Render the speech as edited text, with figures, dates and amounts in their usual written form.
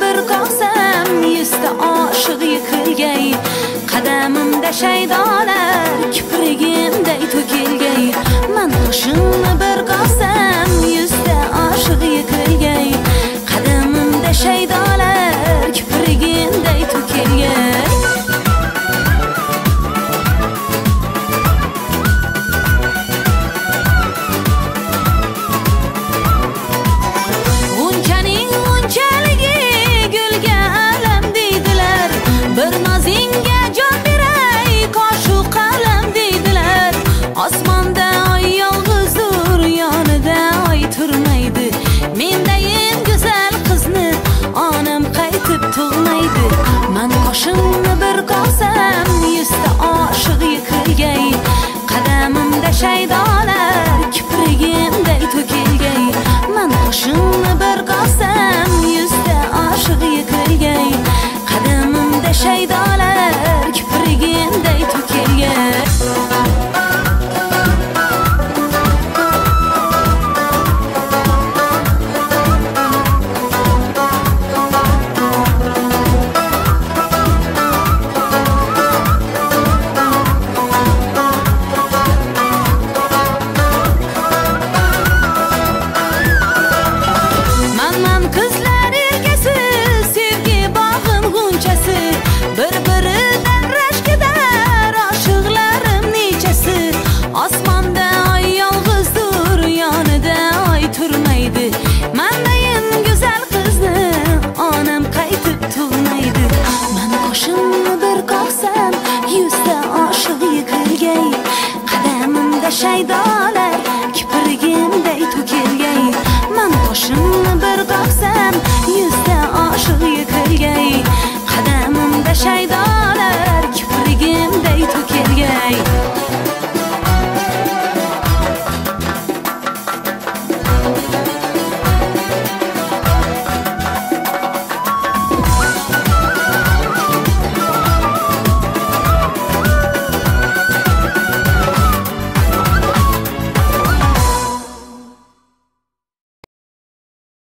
bir qosam yuzta oshiq yiqilgay qadamimda shayton.